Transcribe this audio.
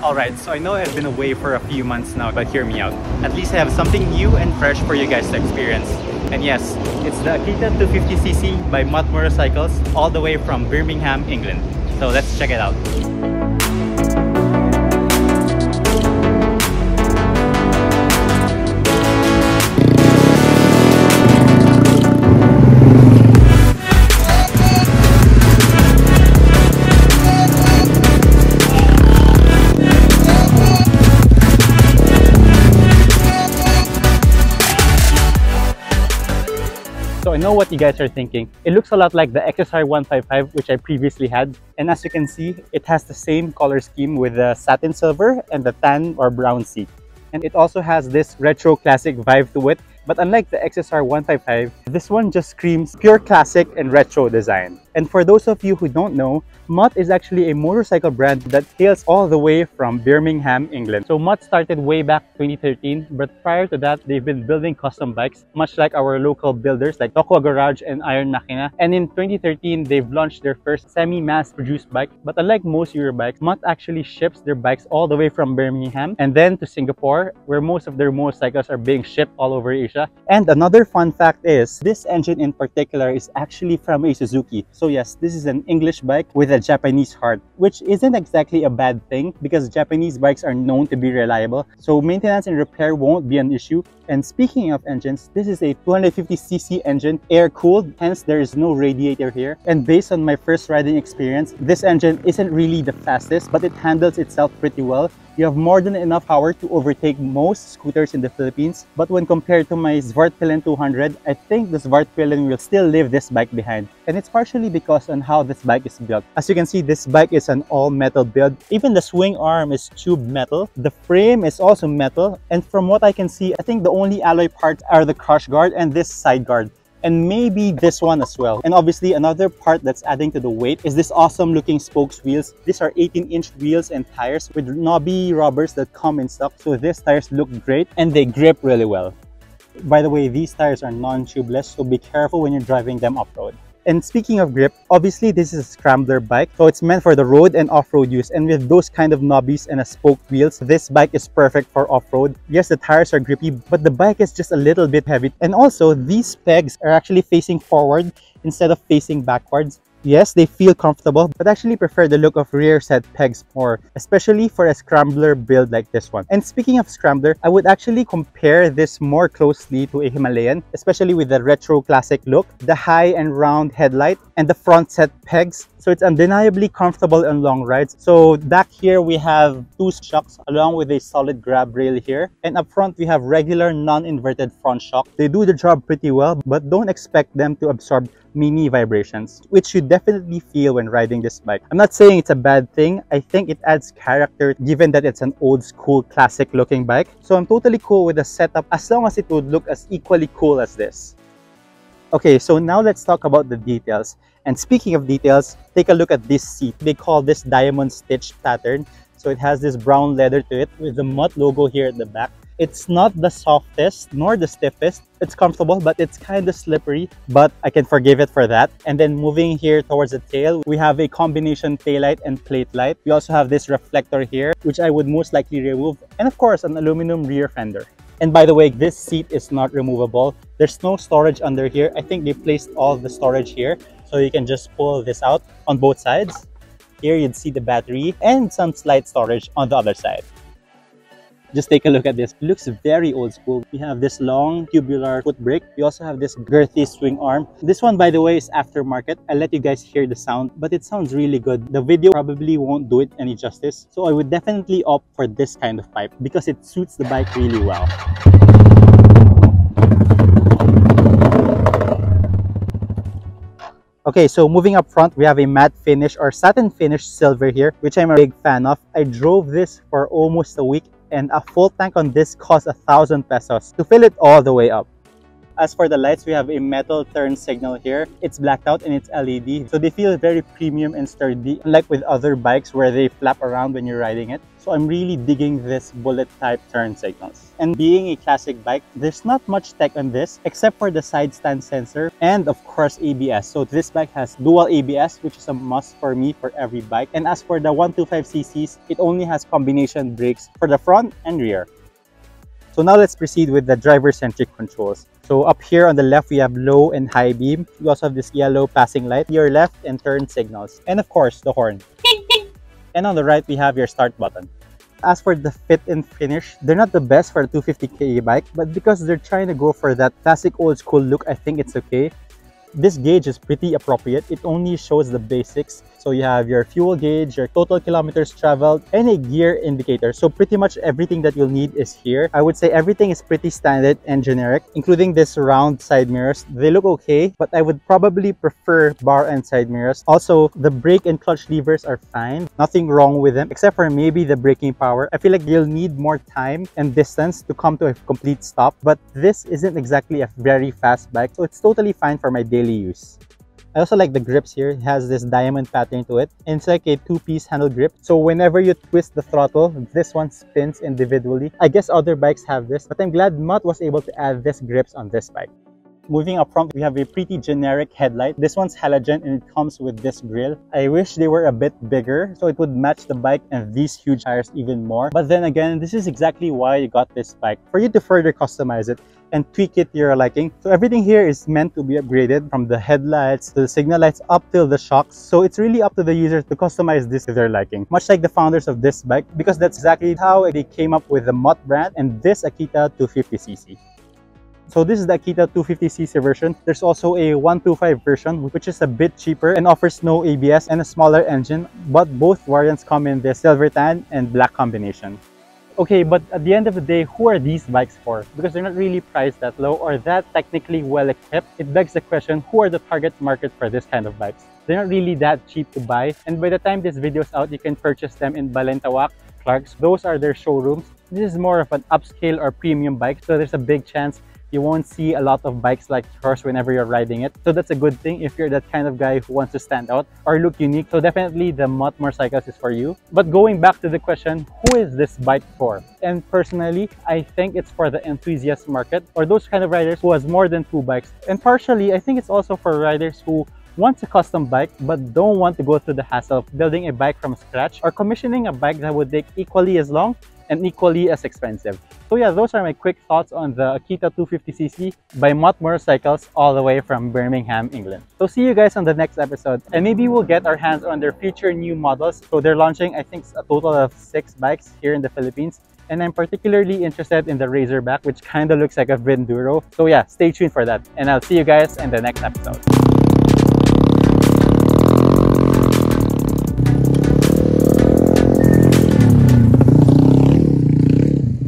Alright, so I know I've been away for a few months now, but hear me out. At least I have something new and fresh for you guys to experience. And yes, it's the Akita 250cc by Mutt Motorcycles, all the way from Birmingham, England. So let's check it out. So I know what you guys are thinking. It looks a lot like the XSR 155 which I previously had, and as you can see, it has the same color scheme with the satin silver and the tan or brown seat. And it also has this retro classic vibe to it, but unlike the XSR 155, this one just screams pure classic and retro design. And for those of you who don't know, Mutt is actually a motorcycle brand that hails all the way from Birmingham, England. So Mutt started way back 2013, but prior to that, they've been building custom bikes, much like our local builders like Tokua Garage and Iron Nakina. And in 2013, they've launched their first semi-mass produced bike. But unlike most Euro bikes, Mutt actually ships their bikes all the way from Birmingham and then to Singapore, where most of their motorcycles are being shipped all over Asia. And another fun fact is, this engine in particular is actually from a Suzuki. So yes, this is an English bike with a Japanese heart, which isn't exactly a bad thing because Japanese bikes are known to be reliable. So maintenance and repair won't be an issue. And speaking of engines, this is a 250cc engine, air-cooled, hence there is no radiator here. And based on my first riding experience, this engine isn't really the fastest, but it handles itself pretty well. You have more than enough power to overtake most scooters in the Philippines. But when compared to my Svartpilen 200, I think the Svartpilen will still leave this bike behind. And it's partially because on how this bike is built. As you can see, this bike is an all-metal build. Even the swing arm is tube metal. The frame is also metal. And from what I can see, I think the only alloy parts are the crash guard and this side guard. And maybe this one as well. And obviously another part that's adding to the weight is this awesome looking spokes wheels. These are 18-inch wheels and tires with knobby rubbers that come in stock. So these tires look great and they grip really well. By the way, these tires are non-tubeless, so be careful when you're driving them off-road. And speaking of grip, obviously this is a scrambler bike, so it's meant for the road and off-road use. And with those kind of knobbies and a spoke wheels, this bike is perfect for off-road. Yes, the tires are grippy, but the bike is just a little bit heavy. And also, these pegs are actually facing forward instead of facing backwards. Yes, they feel comfortable, but actually prefer the look of rear set pegs more, especially for a scrambler build like this one. And speaking of scrambler, I would actually compare this more closely to a Himalayan, especially with the retro classic look, the high and round headlight, and the front set pegs. So it's undeniably comfortable on long rides. So back here we have two shocks along with a solid grab rail here, and up front we have regular non-inverted front shock. They do the job pretty well, but don't expect them to absorb mini vibrations, which you definitely feel when riding this bike. I'm not saying it's a bad thing. I think it adds character given that it's an old school classic looking bike. So I'm totally cool with the setup as long as it would look as equally cool as this. Okay, so now let's talk about the details. And speaking of details, take a look at this seat. They call this diamond stitch pattern. So it has this brown leather to it with the Mutt logo here at the back. It's not the softest nor the stiffest. It's comfortable, but it's kind of slippery, but I can forgive it for that. And then moving here towards the tail, we have a combination taillight and plate light. We also have this reflector here, which I would most likely remove. And of course, an aluminum rear fender. And by the way, this seat is not removable. There's no storage under here. I think they placed all the storage here. So you can just pull this out on both sides. Here you'd see the battery and some slight storage on the other side. Just take a look at this. It looks very old school. We have this long tubular foot brake. We also have this girthy swing arm. This one, by the way, is aftermarket. I'll let you guys hear the sound, but it sounds really good. The video probably won't do it any justice. So I would definitely opt for this kind of pipe because it suits the bike really well. Okay, so moving up front, we have a matte finish or satin finish silver here, which I'm a big fan of. I drove this for almost a week, and a full tank on this costs 1,000 pesos to fill it all the way up. As for the lights, we have a metal turn signal here. It's blacked out and it's LED, so they feel very premium and sturdy, unlike with other bikes where they flap around when you're riding it. So I'm really digging this bullet type turn signals. And being a classic bike, there's not much tech on this except for the side stand sensor and of course ABS. So this bike has dual ABS, which is a must for me for every bike. And as for the 125cc's, it only has combination brakes for the front and rear. So now let's proceed with the driver-centric controls. So up here on the left, we have low and high beam. You also have this yellow passing light, your left and turn signals, and of course the horn. And on the right, we have your start button. As for the fit and finish, they're not the best for a 250kA bike, but because they're trying to go for that classic old school look, I think it's okay. This gauge is pretty appropriate. It only shows the basics. So you have your fuel gauge, your total kilometers traveled, and a gear indicator. So pretty much everything that you'll need is here. I would say everything is pretty standard and generic, including this round side mirrors. They look okay, but I would probably prefer bar and side mirrors. Also, the brake and clutch levers are fine. Nothing wrong with them, except for maybe the braking power. I feel like you'll need more time and distance to come to a complete stop, but this isn't exactly a very fast bike, so it's totally fine for my daily use. I also like the grips here. It has this diamond pattern to it, and it's like a two-piece handle grip, so whenever you twist the throttle, this one spins individually. I guess other bikes have this, but I'm glad Mutt was able to add these grips on this bike. Moving up front, we have a pretty generic headlight. This one's halogen and it comes with this grille. I wish they were a bit bigger so it would match the bike and these huge tires even more. But then again, this is exactly why you got this bike, for you to further customize it and tweak it to your liking. So everything here is meant to be upgraded, from the headlights to the signal lights up till the shocks. So it's really up to the user to customize this to their liking, much like the founders of this bike, because that's exactly how they came up with the Mutt brand and this Akita 250cc. So this is the Akita 250cc version. There's also a 125 version, which is a bit cheaper and offers no ABS and a smaller engine, but both variants come in the silver tan and black combination. Okay, but at the end of the day, who are these bikes for? Because they're not really priced that low or that technically well equipped. It begs the question, who are the target market for this kind of bikes? They're not really that cheap to buy, and by the time this video's out, you can purchase them in Balintawak, Clark's. Those are their showrooms. This is more of an upscale or premium bike, so there's a big chance you won't see a lot of bikes like yours whenever you're riding it. So that's a good thing if you're that kind of guy who wants to stand out or look unique. So definitely the Mutt Motorcycles is for you. But going back to the question, who is this bike for? And personally, I think it's for the enthusiast market, or those kind of riders who has more than two bikes. And partially, I think it's also for riders who wants a custom bike but don't want to go through the hassle of building a bike from scratch or commissioning a bike that would take equally as long and equally as expensive. So yeah, those are my quick thoughts on the Akita 250cc by Mutt Motorcycles, all the way from Birmingham, England. So see you guys on the next episode, and maybe we'll get our hands on their future new models. So they're launching, I think, a total of 6 bikes here in the Philippines, and I'm particularly interested in the Razorback, which kind of looks like a Vendoro. So yeah, stay tuned for that, and I'll see you guys in the next episode.